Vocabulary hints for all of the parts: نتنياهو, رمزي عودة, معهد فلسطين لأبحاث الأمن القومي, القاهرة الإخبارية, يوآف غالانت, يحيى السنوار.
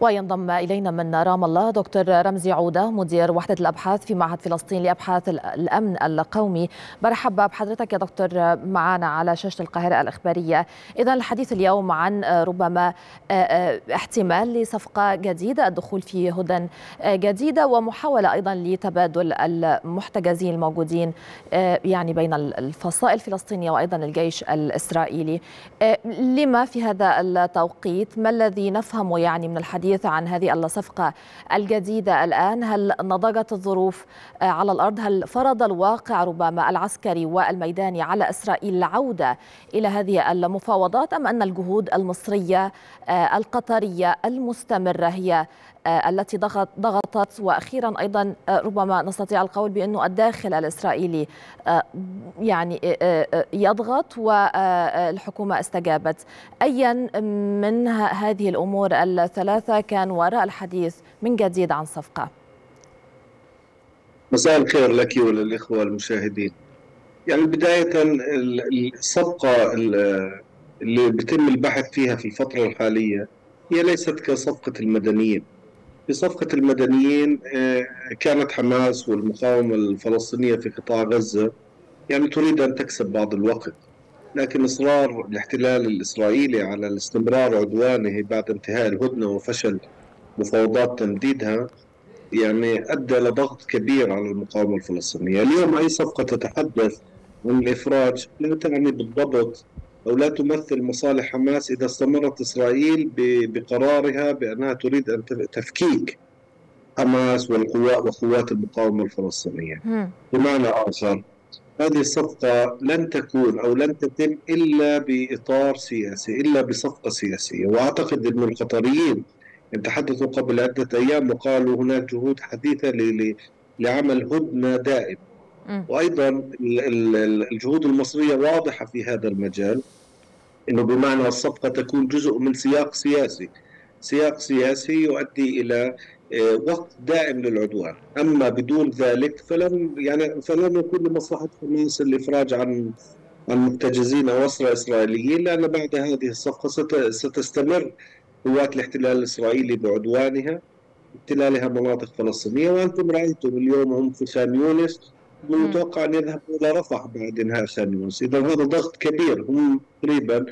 وينضم إلينا من رام الله دكتور رمزي عودة، مدير وحدة الأبحاث في معهد فلسطين لأبحاث الأمن القومي. مرحبا بحضرتك يا دكتور معنا على شاشة القاهرة الإخبارية. إذا الحديث اليوم عن ربما احتمال لصفقة جديدة، الدخول في هدن جديدة، ومحاولة أيضا لتبادل المحتجزين الموجودين يعني بين الفصائل الفلسطينية وأيضا الجيش الإسرائيلي. لما في هذا التوقيت؟ ما الذي نفهمه يعني من الحديث عن هذه الصفقة الجديدة الآن؟ هل نضجت الظروف على الأرض؟ هل فرض الواقع ربما العسكري والميداني على إسرائيل العودة إلى هذه المفاوضات، أم أن الجهود المصرية القطرية المستمرة هي التي ضغطت؟ وأخيرا أيضا ربما نستطيع القول بأنه الداخل الإسرائيلي يعني يضغط والحكومة استجابت. أيا من هذه الأمور الثلاثة كان وراء الحديث من جديد عن صفقة؟ مساء الخير لك وللإخوة المشاهدين. يعني بداية الصفقة اللي بتم البحث فيها في الفترة الحالية هي ليست كصفقة المدنيين. في صفقة المدنيين كانت حماس والمقاومة الفلسطينية في قطاع غزة يعني تريد أن تكسب بعض الوقت، لكن إصرار الاحتلال الإسرائيلي على الاستمرار عدوانه بعد انتهاء الهدنة وفشل مفاوضات تمديدها يعني أدى لضغط كبير على المقاومة الفلسطينية. اليوم أي صفقة تتحدث عن الإفراج لا تعني بالضبط أو لا تمثل مصالح حماس إذا استمرت إسرائيل بقرارها بأنها تريد أن تفكيك حماس وقوات المقاومة الفلسطينية. بمعنى آخر، هذه الصفقة لن تكون أو لن تتم إلا بإطار سياسي، إلا بصفقة سياسية. وأعتقد أن القطريين تحدثوا قبل عدة أيام وقالوا هناك جهود حديثة لعمل هدنة دائم، وأيضا الجهود المصرية واضحة في هذا المجال، أنه بمعنى الصفقة تكون جزء من سياق سياسي، سياق سياسي يؤدي إلى وقت دائم للعدوان. أما بدون ذلك فلن يكون لمصلحة حماس الإفراج عن محتجزين أو أسرى إسرائيليين، لأن بعد هذه الصفقة ستستمر قوات الاحتلال الإسرائيلي بعدوانها، احتلالها مناطق فلسطينية. وأنتم رأيتم اليوم هم في خان يونس، متوقع أن يذهبوا إلى رفح بعد إنهاء خان يونس. إذا هذا ضغط كبير، هم تقريبا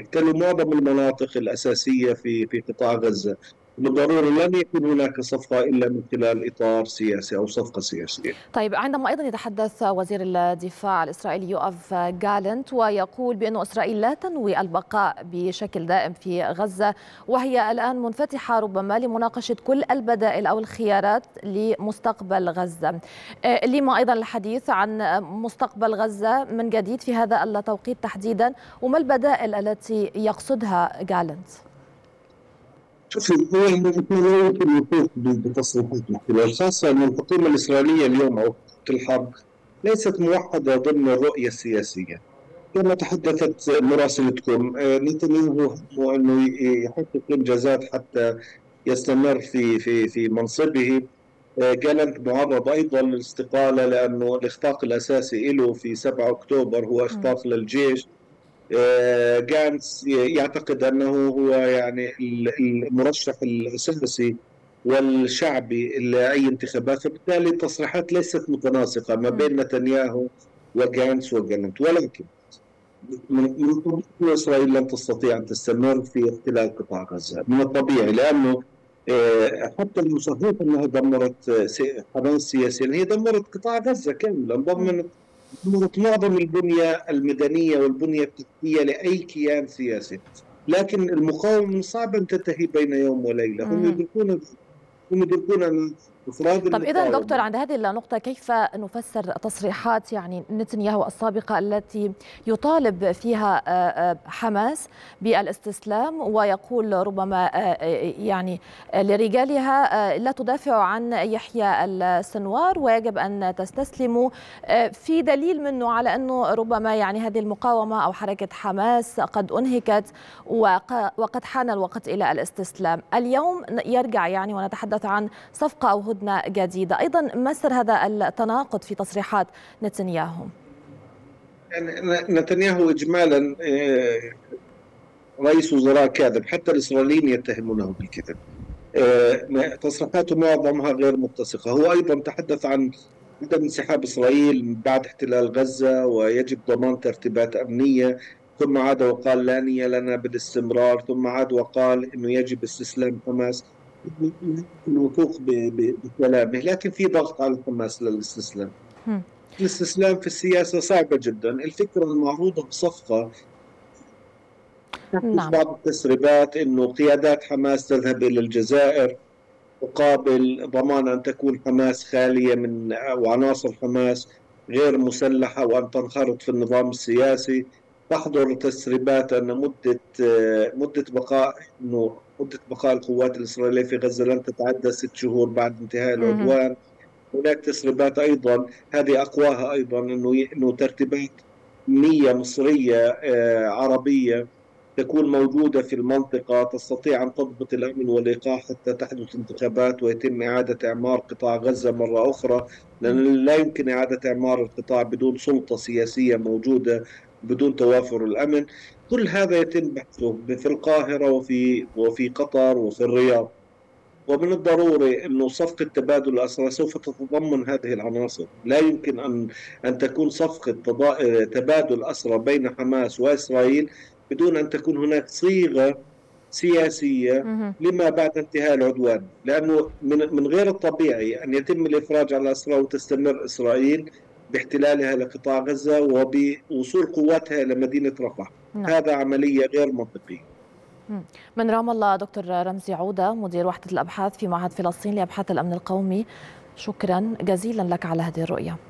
احتلوا معظم المناطق الأساسية في قطاع غزة. بالضرورة لن يكون هناك صفقة إلا من خلال إطار سياسي أو صفقة سياسية. طيب، عندما أيضا يتحدث وزير الدفاع الإسرائيلي يوآف غالانت ويقول بأن إسرائيل لا تنوي البقاء بشكل دائم في غزة، وهي الآن منفتحة ربما لمناقشة كل البدائل أو الخيارات لمستقبل غزة، لما أيضا الحديث عن مستقبل غزة من جديد في هذا التوقيت تحديدا، وما البدائل التي يقصدها غالانت؟ شوفوا، لا يمكن الوقوف بتصريحات الاحتلال، خاصة أن الحكومة الإسرائيلية اليوم أو الحرب ليست موحدة ضمن الرؤية السياسية. كما تحدثت مراسلتكم، نتنياهو أنه يحقق إنجازات حتى يستمر في منصبه. غالانت معرض أيضا للاستقالة، لأنه الإخفاق الأساسي له في 7 أكتوبر هو إخفاق للجيش. غالانت يعتقد أنه هو يعني المرشح الأساسي والشعبي لأي انتخابات، فبالتالي التصريحات ليست متناسقة ما بين نتنياهو وغالانت. ولكن من الطبيعي إسرائيل لن تستطيع أن تستمر في احتلال قطاع غزة، من الطبيعي، لأنه حتى لو صحيح أنها دمرت حماس سياسيا، هي دمرت قطاع غزة كاملا، ضمنت معظم البنية المدنية والبنية التحتية لأي كيان سياسي. لكن المقاومة صعب أن تنتهي بين يوم وليلة، هم يدركون أن إفراد. طب إذا دكتور، عند هذه النقطة كيف نفسر تصريحات يعني نتنياهو السابقة التي يطالب فيها حماس بالاستسلام، ويقول ربما يعني لرجالها لا تدافع عن يحيى السنوار ويجب أن تستسلموا، في دليل منه على أنه ربما يعني هذه المقاومة أو حركة حماس قد أنهكت وقد حان الوقت إلى الاستسلام. اليوم يرجع يعني ونتحدث عن صفقة أو هدنة جديدة، أيضا ما سر هذا التناقض في تصريحات نتنياهو؟ يعني نتنياهو إجمالا رئيس وزراء كاذب، حتى الإسرائيليين يتهمونه بالكذب. تصريحاته معظمها غير متسقة. هو أيضا تحدث عن عدم انسحاب إسرائيل بعد احتلال غزة ويجب ضمان ترتيبات أمنية، ثم عاد وقال لا نية لنا بالاستمرار، ثم عاد وقال أنه يجب استسلام حماس. الوثوق بكلامه، لكن في ضغط على حماس للاستسلام. الاستسلام في السياسة صعبة جدا. الفكرة المعروضة بصفقة بعض التسريبات أنه قيادات حماس تذهب إلى الجزائر مقابل ضمان أن تكون حماس خالية من وعناصر حماس غير مسلحة وأن تنخرط في النظام السياسي. تحضر تسريبات أن مدة بقاء القوات الإسرائيلية في غزة لن تتعدى 6 شهور بعد انتهاء العدوان. هناك تسريبات أيضا، هذه أقواها أيضا، أنه ترتيبات أمنية مصرية عربية تكون موجودة في المنطقة تستطيع أن تضبط الأمن والإيقاع حتى تحدث انتخابات ويتم إعادة إعمار قطاع غزة مرة أخرى، لأن لا يمكن إعادة إعمار القطاع بدون سلطة سياسية موجودة، بدون توافر الأمن. كل هذا يتم بحثه في القاهرة وفي قطر وفي الرياض. ومن الضروري أنه صفقة تبادل الأسرى سوف تتضمن هذه العناصر. لا يمكن أن تكون صفقة تبادل أسرى بين حماس وإسرائيل بدون أن تكون هناك صيغة سياسية لما بعد انتهاء العدوان، لأنه من غير الطبيعي أن يتم الإفراج على الأسرى وتستمر إسرائيل باحتلالها لقطاع غزة وبوصول قواتها إلى مدينة رفح. هذا عملية غير منطقية. من رام الله دكتور رمزي عودة، مدير وحدة الأبحاث في معهد فلسطين لأبحاث الأمن القومي، شكرا جزيلا لك على هذه الرؤية.